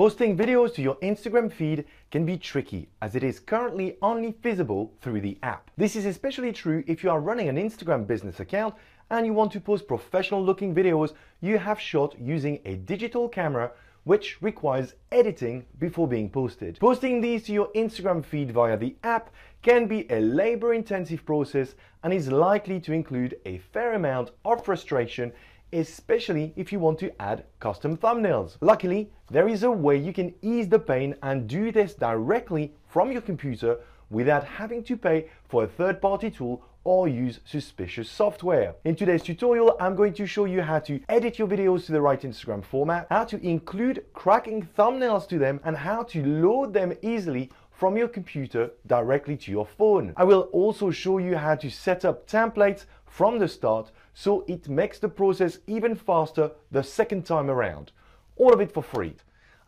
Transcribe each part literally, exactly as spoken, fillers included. Posting videos to your Instagram feed can be tricky as it is currently only feasible through the app. This is especially true if you are running an Instagram business account and you want to post professional looking videos you have shot using a digital camera, which requires editing before being posted. Posting these to your Instagram feed via the app can be a labor-intensive process and is likely to include a fair amount of frustration, especially if you want to add custom thumbnails. Luckily, there is a way you can ease the pain and do this directly from your computer without having to pay for a third-party tool or use suspicious software. In today's tutorial, I'm going to show you how to edit your videos to the right Instagram format, how to include cracking thumbnails to them, and how to load them easily from your computer directly to your phone. I will also show you how to set up templates from the start so it makes the process even faster the second time around. All of it for free.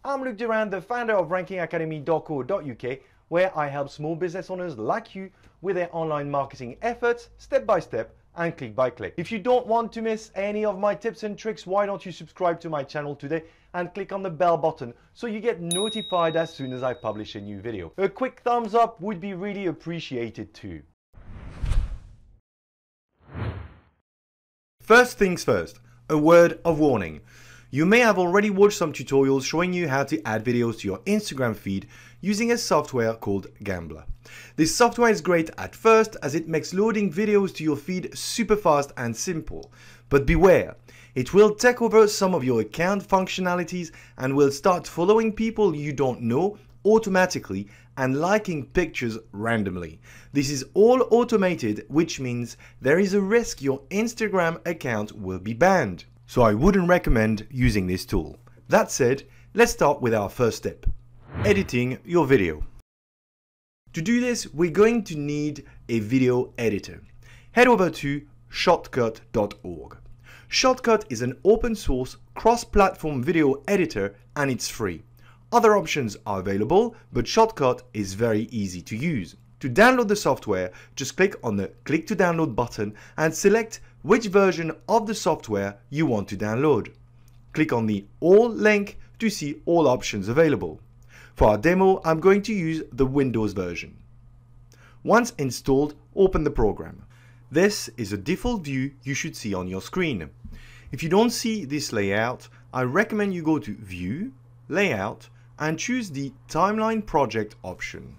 I'm Luke Durand, the founder of ranking academy dot co dot U K, where I help small business owners like you with their online marketing efforts step by step and click by click. If you don't want to miss any of my tips and tricks, why don't you subscribe to my channel today and click on the bell button so you get notified as soon as I publish a new video. A quick thumbs up would be really appreciated too. First things first, a word of warning. You may have already watched some tutorials showing you how to add videos to your Instagram feed using a software called Gambler. This software is great at first as it makes loading videos to your feed super fast and simple. But beware, it will take over some of your account functionalities and will start following people you don't know automatically and liking pictures randomly. This is all automated, which means there is a risk your Instagram account will be banned. So I wouldn't recommend using this tool. That said, let's start with our first step, editing your video. To do this, we're going to need a video editor. Head over to shotcut dot org. Shotcut is an open source cross-platform video editor and it's free. Other options are available, but Shotcut is very easy to use. To download the software, just click on the Click to Download button and select which version of the software you want to download. Click on the All link to see all options available. For our demo, I'm going to use the Windows version. Once installed, open the program. This is a default view you should see on your screen. If you don't see this layout, I recommend you go to View, Layout, and choose the Timeline Project option.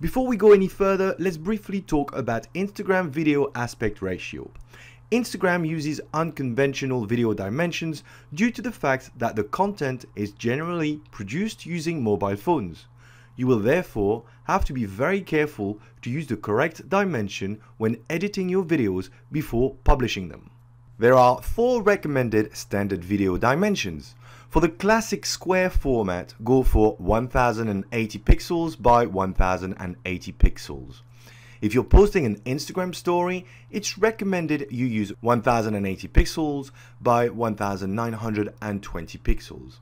Before we go any further, let's briefly talk about Instagram video aspect ratio. Instagram uses unconventional video dimensions due to the fact that the content is generally produced using mobile phones. You will therefore have to be very careful to use the correct dimension when editing your videos before publishing them. There are four recommended standard video dimensions. For the classic square format, go for one thousand eighty pixels by one thousand eighty pixels. If you're posting an Instagram story, it's recommended you use one thousand eighty pixels by one thousand nine hundred twenty pixels.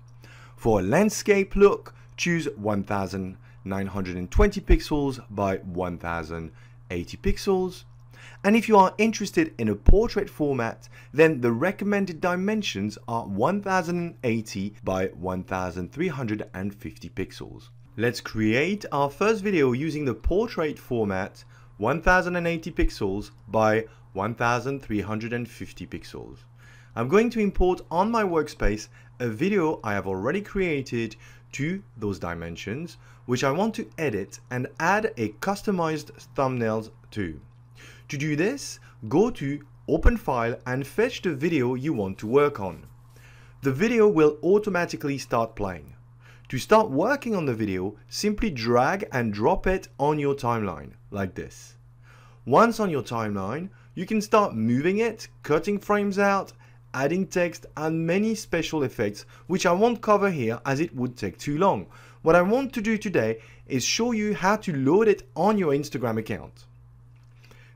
For a landscape look, choose one thousand nine hundred twenty pixels by one thousand eighty pixels. And if you are interested in a portrait format, then the recommended dimensions are one thousand eighty by one thousand three hundred fifty pixels. Let's create our first video using the portrait format one thousand eighty pixels by one thousand three hundred fifty pixels. I'm going to import on my workspace a video I have already created to those dimensions, which I want to edit and add a customized thumbnails to. To do this, go to Open File and fetch the video you want to work on. The video will automatically start playing. To start working on the video, simply drag and drop it on your timeline, like this. Once on your timeline, you can start moving it, cutting frames out, adding text and many special effects, which I won't cover here as it would take too long. What I want to do today is show you how to load it on your Instagram account.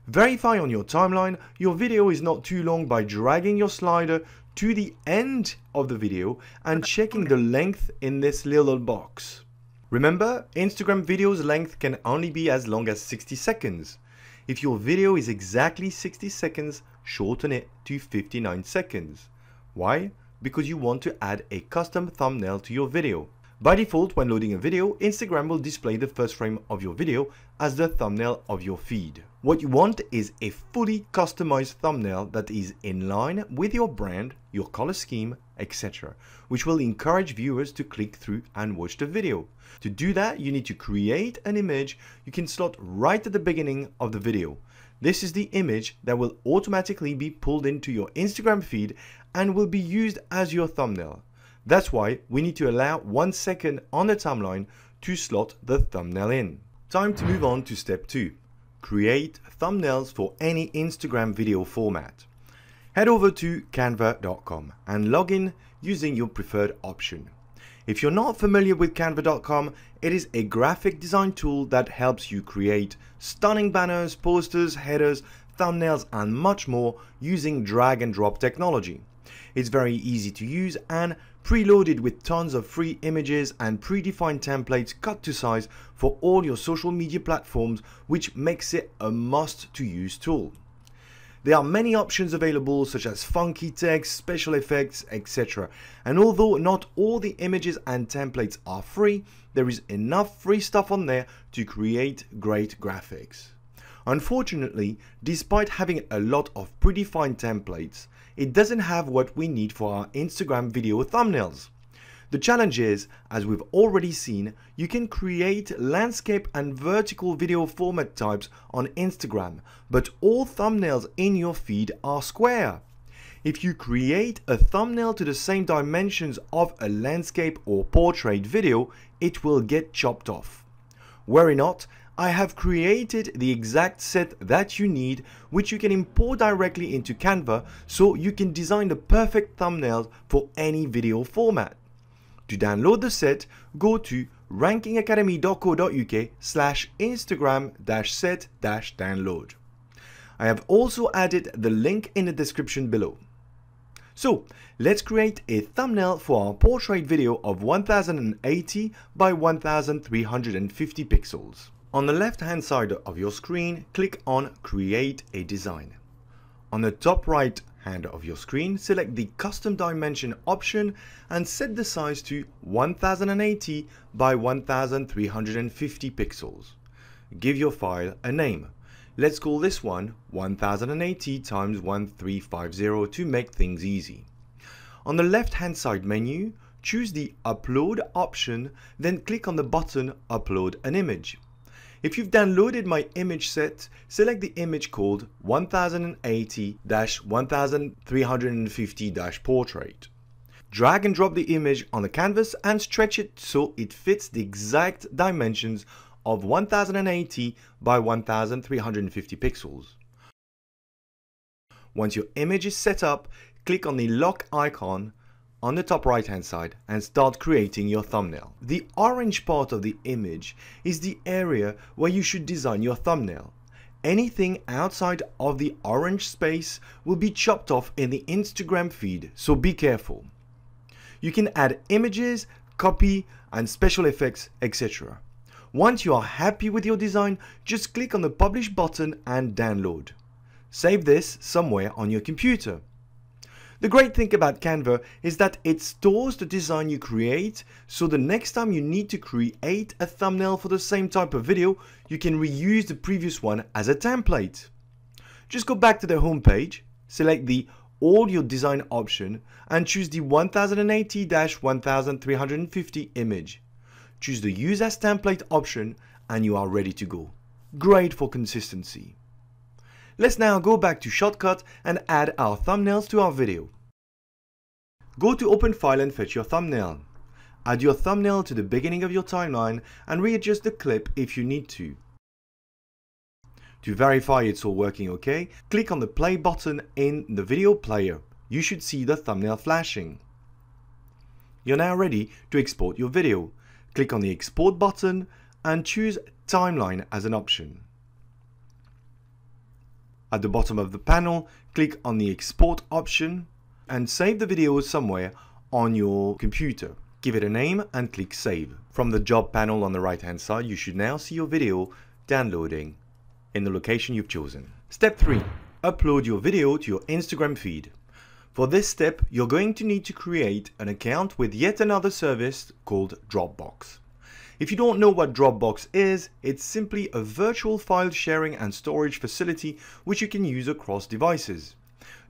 Verify on your timeline your video is not too long by dragging your slider to the end of the video and checking the length in this little box. Remember, Instagram videos length can only be as long as sixty seconds. If your video is exactly sixty seconds, shorten it to fifty-nine seconds. Why? Because you want to add a custom thumbnail to your video. By default, when loading a video, Instagram will display the first frame of your video as the thumbnail of your feed. What you want is a fully customized thumbnail that is in line with your brand, your color scheme, et cetera, which will encourage viewers to click through and watch the video. To do that, you need to create an image you can slot right at the beginning of the video. This is the image that will automatically be pulled into your Instagram feed and will be used as your thumbnail. That's why we need to allow one second on the timeline to slot the thumbnail in. Time to move on to step two. Create thumbnails for any Instagram video format. Head over to Canva dot com and log in using your preferred option. If you're not familiar with Canva dot com, it is a graphic design tool that helps you create stunning banners, posters, headers, thumbnails, and much more using drag and drop technology. It's very easy to use and preloaded with tons of free images and predefined templates cut to size for all your social media platforms, which makes it a must-to-use tool. There are many options available, such as funky text, special effects, et cetera. And although not all the images and templates are free, there is enough free stuff on there to create great graphics. Unfortunately, despite having a lot of predefined templates, it doesn't have what we need for our Instagram video thumbnails. The challenge is, as we've already seen, you can create landscape and vertical video format types on Instagram, but all thumbnails in your feed are square. If you create a thumbnail to the same dimensions of a landscape or portrait video, it will get chopped off. Worry not, I have created the exact set that you need, which you can import directly into Canva, so you can design the perfect thumbnail for any video format. To download the set, go to ranking academy dot co dot uk slash instagram dash set dash download. I have also added the link in the description below. So let's create a thumbnail for our portrait video of one thousand eighty by one thousand three hundred fifty pixels. On the left hand side of your screen, click on Create a Design. On the top right hand of your screen, select the Custom Dimension option and set the size to one thousand eighty by one thousand three hundred fifty pixels. Give your file a name. Let's call this one one thousand eighty by thirteen fifty to make things easy. On the left hand side menu, choose the Upload option, then click on the button Upload an image. If you've downloaded my image set, select the image called one thousand eighty by one thousand three hundred fifty portrait. Drag and drop the image on the canvas and stretch it so it fits the exact dimensions of one thousand eighty by one thousand three hundred fifty pixels. Once your image is set up, click on the lock icon on the top right hand side and start creating your thumbnail. The orange part of the image is the area where you should design your thumbnail. Anything outside of the orange space will be chopped off in the Instagram feed, so be careful. You can add images, copy and special effects, et cetera. Once you are happy with your design, just click on the publish button and download. Save this somewhere on your computer. The great thing about Canva is that it stores the design you create, so the next time you need to create a thumbnail for the same type of video, you can reuse the previous one as a template. Just go back to the home page, select the All Your Design option and choose the one thousand eighty by one thousand three hundred fifty image. Choose the Use as Template option and you are ready to go. Great for consistency. Let's now go back to Shotcut and add our thumbnails to our video. Go to Open File and fetch your thumbnail. Add your thumbnail to the beginning of your timeline and readjust the clip if you need to. To verify it's all working okay, click on the play button in the video player. You should see the thumbnail flashing. You're now ready to export your video. Click on the Export button and choose Timeline as an option. At the bottom of the panel, click on the Export option and save the video somewhere on your computer. Give it a name and click Save. From the job panel on the right hand side, you should now see your video downloading in the location you've chosen. Step three. Upload your video to your Instagram feed. For this step, you're going to need to create an account with yet another service called Dropbox. If you don't know what Dropbox is, it's simply a virtual file sharing and storage facility which you can use across devices.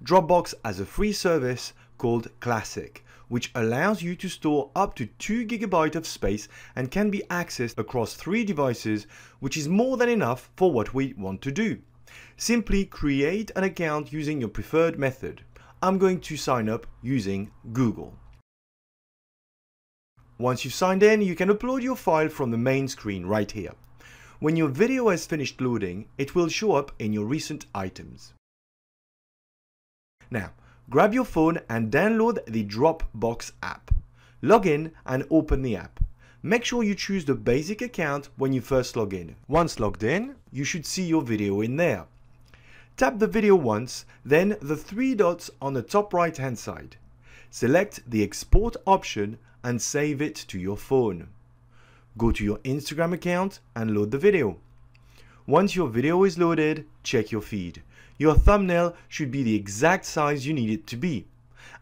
Dropbox has a free service called Classic, which allows you to store up to two gigabytes of space and can be accessed across three devices, which is more than enough for what we want to do. Simply create an account using your preferred method. I'm going to sign up using Google. Once you've signed in, you can upload your file from the main screen right here. When your video has finished loading, it will show up in your recent items. Now, grab your phone and download the Dropbox app. Log in and open the app. Make sure you choose the basic account when you first log in. Once logged in, you should see your video in there. Tap the video once, then the three dots on the top right hand side. Select the export option and save it to your phone. Go to your Instagram account and load the video. Once your video is loaded, check your feed. Your thumbnail should be the exact size you need it to be.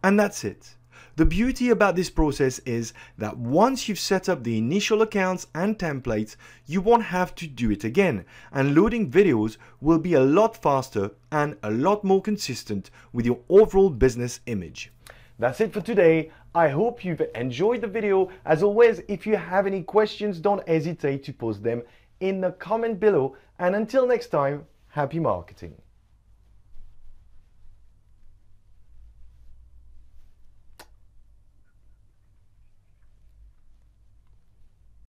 And that's it. The beauty about this process is that once you've set up the initial accounts and templates, you won't have to do it again, and loading videos will be a lot faster and a lot more consistent with your overall business image. That's it for today. I hope you've enjoyed the video. As always, if you have any questions, don't hesitate to post them in the comment below. And until next time, happy marketing.